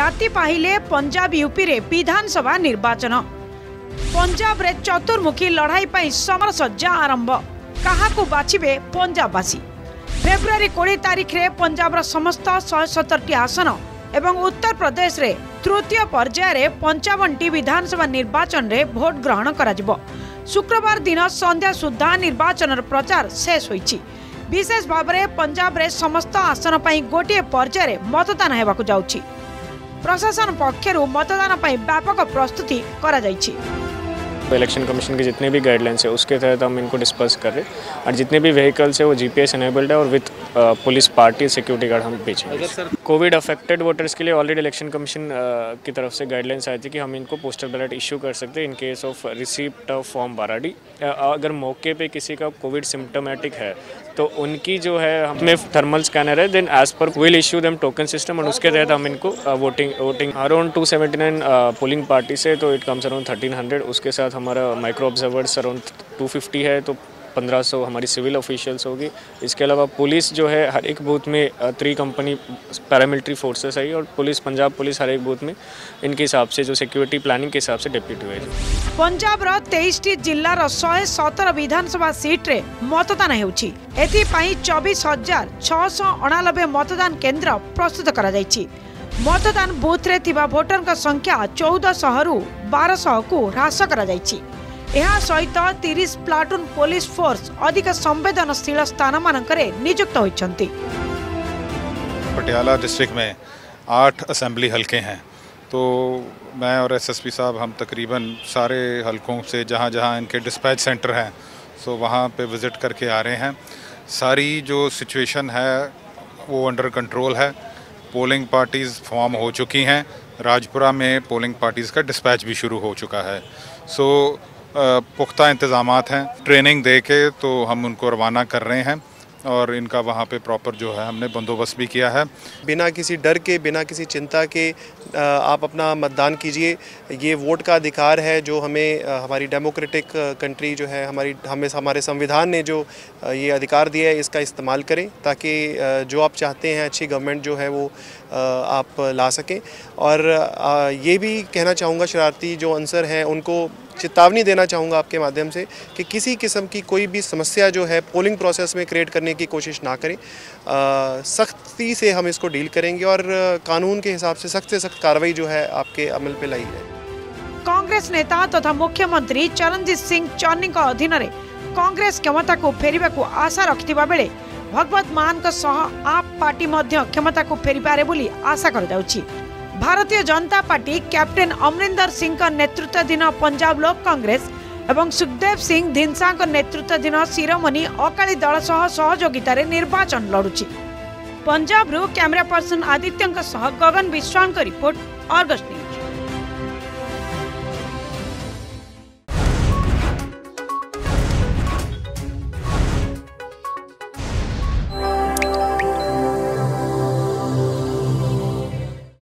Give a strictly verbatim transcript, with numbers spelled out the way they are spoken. राति पाहिले पंजाब यूपी रे विधानसभा निर्वाचन। पंजाब रे चतुर्मुखी लड़ाई पर समरसज्जा आरंभ। काहाकू बाछिबे पंजाबवासी। फेब्रुआरी कोड़े तारीख रे पंजाबर समस्त एक सौ सत्तर आसन एवं उत्तर प्रदेश रे तृतीय पर्याय रे पंचावन टी विधानसभा निर्वाचन रे भोट ग्रहण कराजिबो। शुक्रवार दिन संध्या सुधा निर्वाचन प्रचार शेष होईछि। विशेष भाव में पंजाब रे समस्त आसन पर गोटे पर्याय मतदान होगाकू जाउछि। प्रशासन पक्षरु मतदान पर व्यापक प्रस्तुति करा जाइछि। इलेक्शन कमीशन के जितने भी गाइडलाइंस है उसके तहत हम इनको डिस्पर्स कर रहे हैं और जितने भी व्हीकल्स है वो जीपीएस एनेबल्ड है और with police party security guard हम भेजेंगे। कोविड अफेक्टेड वोटर्स के लिए ऑलरेडी इलेक्शन कमीशन की तरफ से गाइडलाइंस आई थी कि हम इनको पोस्टल बैलेट इशू कर सकते हैं in case of receipt of form बाराडी। अगर मौके पे किसी का कोविड सिम्टोमेटिक है तो उनकी जो है हमें थर्मल स्कैनर है, then as per will issue them token system और उसके तहत हम इनको voting voting around two seventy nine polling party से तो it comes around thirteen hundred. उसके साथ हमारा micro observers around two fifty है तो पंद्रह सौ हमारी सिविल ऑफिशियल्स होगी। इसके अलावा पुलिस जो है हर एक बूथ में थ्री कंपनी पैरामिलिट्री फोर्सेस आई और पुलिस पंजाब पुलिस हर एक बूथ में इनके हिसाब से जो सिक्योरिटी प्लानिंग के हिसाब से डिप्यूटी हुए। पंजाब रो तेईस टी जिल्ला रो एक सौ सत्रह विधानसभा सीट रे मतदान हेउछि। एथि पई चौबीस हज़ार छह सौ निन्यानवे मतदान केंद्र प्रस्तुत करा जाइछि। मतदान बूथ रे थिबा वोटर का संख्या चौदह सौ रु बारह सौ को ह्रास करा जाइछि। यह सहित तीस प्लाटून पुलिस फोर्स अधिक संवेदनशील स्थान मानकरे नियुक्त होती। पटियाला डिस्ट्रिक्ट में आठ असेंबली हलके हैं तो मैं और एसएसपी साहब हम तकरीबन सारे हलकों से जहां जहां इनके डिस्पैच सेंटर हैं सो वहां पे विज़िट करके आ रहे हैं। सारी जो सिचुएशन है वो अंडर कंट्रोल है। पोलिंग पार्टीज़ फॉर्म हो चुकी हैं। राजपुरा में पोलिंग पार्टीज़ का डिस्पैच भी शुरू हो चुका है। सो पुख्ता इंतजामात हैं। ट्रेनिंग दे के तो हम उनको रवाना कर रहे हैं और इनका वहाँ पे प्रॉपर जो है हमने बंदोबस्त भी किया है। बिना किसी डर के बिना किसी चिंता के आप अपना मतदान कीजिए। ये वोट का अधिकार है जो हमें हमारी डेमोक्रेटिक कंट्री जो है हमारी हमें हमारे संविधान ने जो ये अधिकार दिया है इसका इस्तेमाल करें ताकि जो आप चाहते हैं अच्छी गवर्नमेंट जो है वो आप ला सकें। और ये भी कहना चाहूँगा शरारती जो अनसर हैं उनको चेतावनी देना चाहूँगा आपके माध्यम से कि किसी किस्म की कोई भी समस्या जो है पोलिंग प्रोसेस में क्रिएट करने की कोशिश ना करें। सख्ती से हम इसको डील करेंगे और कानून के हिसाब से सख्त से सख्त कार्रवाई जो है आपके अमल पे लाई है। कांग्रेस नेता तथा तो मुख्यमंत्री चरणजीत सिंह चन्नी के अधीन में कांग्रेस क्षमता को फेरवा को आशा रखता बेले भगवत मान के सह आप पार्टी क्षमता को फेरीपे बोली आशा कर भारतीय जनता पार्टी कैप्टेन अमरिंदर सिंह का नेतृत्वाधीन पंजाब लोक कांग्रेस एवं सुखदेव सिंह धिंसा का नेतृत्वाधीन शिरोमणि अकाली दल सह सहयोगिता रे निर्वाचन लड़ुची। पंजाब रू कैमरा पर्सन आदित्य गगन विश्वान का रिपोर्ट आर्गस न्यूज।